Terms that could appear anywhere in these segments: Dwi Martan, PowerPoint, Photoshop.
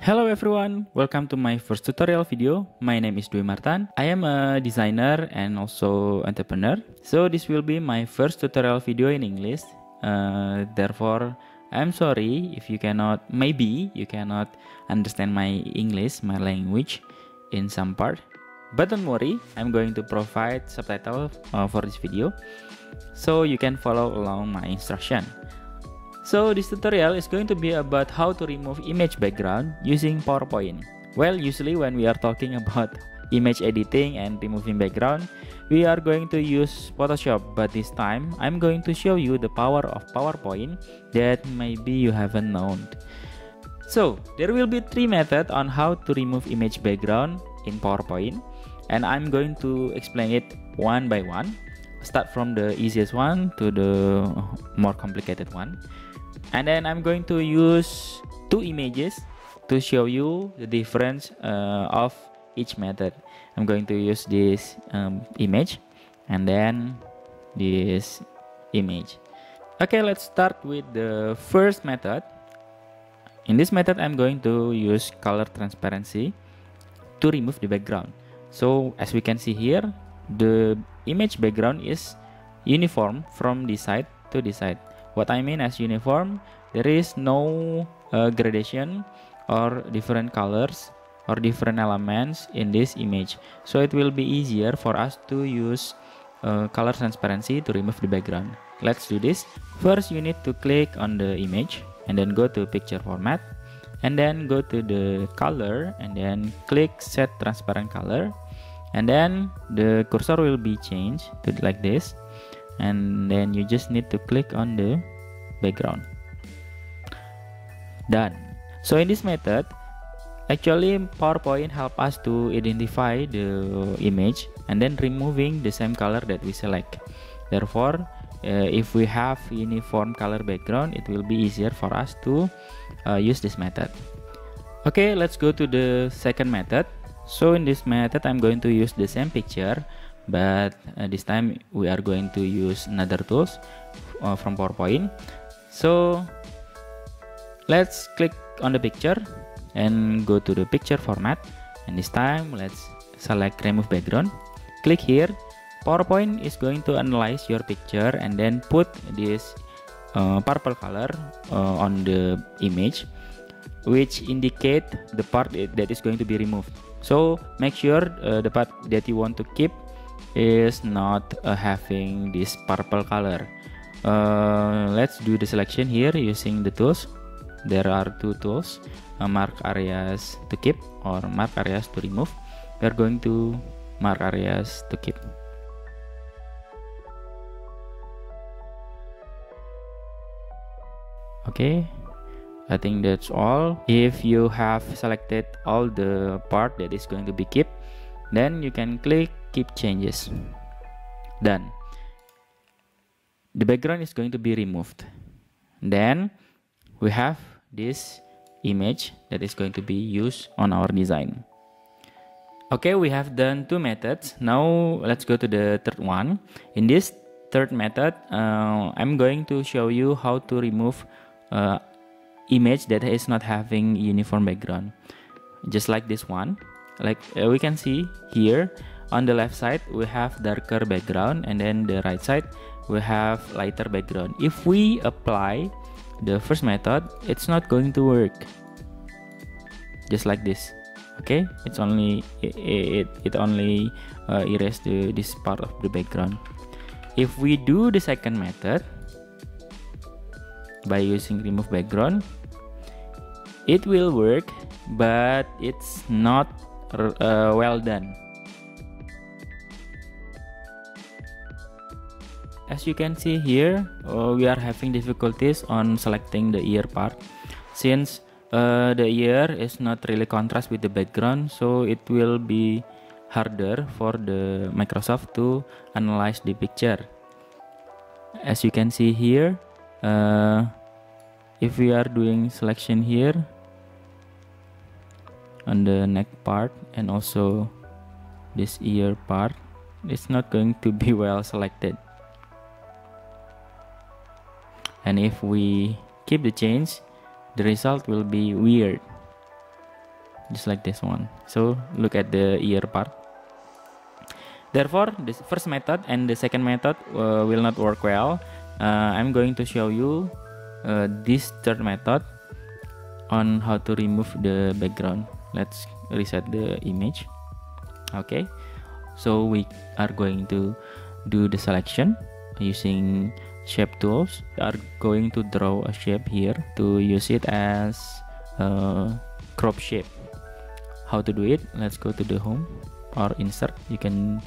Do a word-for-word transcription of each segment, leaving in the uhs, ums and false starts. Hello everyone, welcome to my first tutorial video. My name is Dwi Martan. I am a designer and also entrepreneur. So this will be my first tutorial video in English. Uh, therefore, I'm sorry if you cannot, maybe you cannot understand my English, my language in some part. But don't worry, I'm going to provide subtitle uh, for this video, so you can follow along my instruction. So this tutorial is going to be about how to remove image background using PowerPoint. Well, usually when we are talking about image editing and removing background, we are going to use Photoshop, but this time I'm going to show you the power of PowerPoint that maybe you haven't known. So there will be three methods on how to remove image background in PowerPoint, and I'm going to explain it one by one. Start from the easiest one to the more complicated one. And then I'm going to use two images to show you the difference uh, of each method. I'm going to use this um, image and then this image. Okay, let's start with the first method. In this method, I'm going to use color transparency to remove the background. So as we can see here, the image background is uniform from this side to this side. What I mean as uniform, there is no uh, gradation or different colors or different elements in this image. So it will be easier for us to use uh, color transparency to remove the background. Let's do this. First, you need to click on the image and then go to picture format and then go to the color and then click set transparent color. And then the cursor will be changed to like this, and then you just need to click on the background. Done. So in this method, actually PowerPoint help us to identify the image and then removing the same color that we select. Therefore, uh, if we have uniform color background, it will be easier for us to uh, use this method. Okay, let's go to the second method. So in this method, I'm going to use the same picture, but uh, this time we are going to use another tools uh, from PowerPoint. So let's click on the picture and go to the picture format, and this time let's select remove background. Click here. PowerPoint is going to analyze your picture and then put this uh, purple color uh, on the image, which indicate the part that is going to be removed. So make sure uh, the part that you want to keep is not uh, having this purple color. Uh, let's do the selection here using the tools. There are two tools, uh, mark areas to keep or mark areas to remove. We are going to mark areas to keep. Okay. I think that's all. If you have selected all the part that is going to be kept, then you can click keep changes. Done. The background is going to be removed. Then we have this image that is going to be used on our design. Okay, we have done two methods. Now let's go to the third one. In this third method, uh, I'm going to show you how to remove uh, image that is not having uniform background, just like this one. Like uh, we can see here on the left side we have darker background, and then the right side we have lighter background. If we apply the first method, it's not going to work, just like this. Okay, it's only it it, it only uh, erase the, this part of the background. If we do the second method by using remove background, it will work, but it's not uh, well done. As you can see here, uh, we are having difficulties on selecting the ear part, since uh, the ear is not really contrast with the background, so it will be harder for the Microsoft to analyze the picture. As you can see here, uh, if we are doing selection here on the neck part and also this ear part, it's not going to be well selected. and if we keep the change, the result will be weird, just like this one. So look at the ear part. Therefore, the first method and the second method uh, will not work well. Uh, I'm going to show you uh, this third method on how to remove the background. Let's reset the image. Okay, so we are going to do the selection using shape tools. We are going to draw a shape here to use it as a crop shape. How to do it? Let's go to the home or insert. You can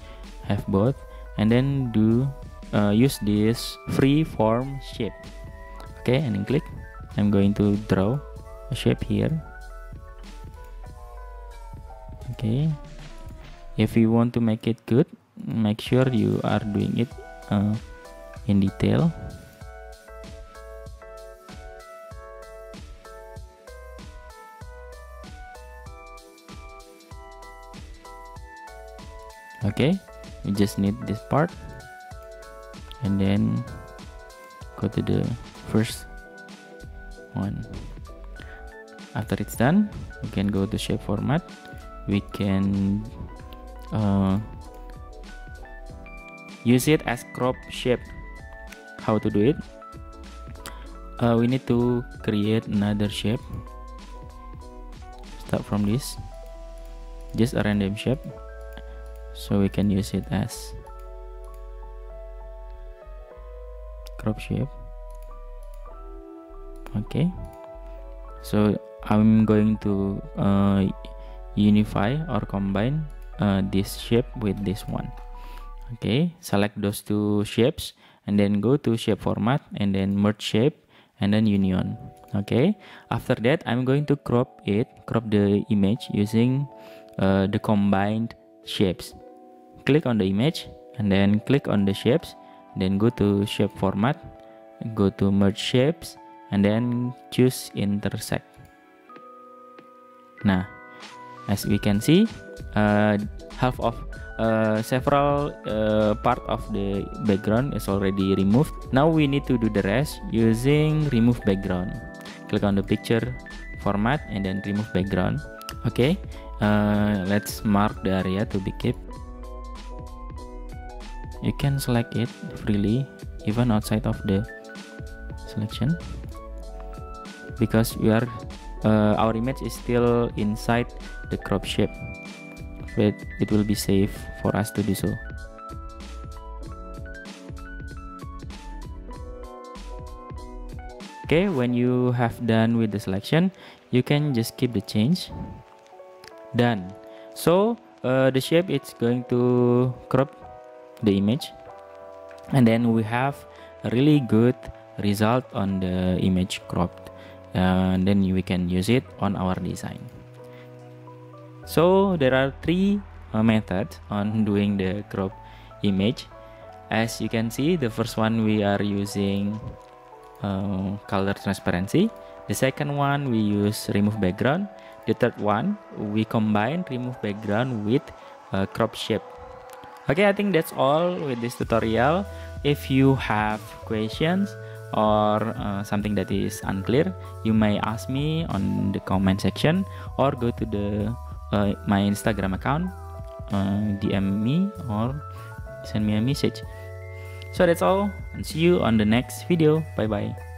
have both, and then do uh, use this free form shape. Okay, and then click. I'm going to draw a shape here. Okay, if you want to make it good, make sure you are doing it uh, in detail. Okay, we just need this part, and then go to the first one. After it's done, we can go to shape format. We can uh, use it as crop shape. How to do it? Uh, we need to create another shape. Start from this, just a random shape, so we can use it as crop shape. Okay, so I'm going to uh, unify or combine uh, this shape with this one. Okay, select those two shapes and then go to shape format and then merge shape and then union. Okay, after that I'm going to crop it, crop the image using uh, the combined shapes. Click on the image and then click on the shapes, then go to shape format, go to merge shapes, and then choose intersect. Nah, as we can see, uh, half of uh, several uh, part of the background is already removed. Now we need to do the rest using remove background. Click on the picture format and then remove background. Okay, uh, let's mark the area to be kept. You can select it freely, even outside of the selection, because we are uh, our image is still inside the crop shape, but it will be safe for us to do so. Okay, when you have done with the selection, you can just keep the change. Done. So uh, the shape is going to crop the image, and then we have a really good result on the image cropped, uh, and then we can use it on our design. So there are three uh, methods on doing the crop image. As you can see, the first one we are using uh, color transparency, the second one we use remove background, the third one we combine remove background with uh, crop shape. Okay, I think that's all with this tutorial. If you have questions or uh, something that is unclear, you may ask me on the comment section, or go to the Uh, my Instagram account, uh, D M me or send me a message. So that's all, and see you on the next video. Bye bye.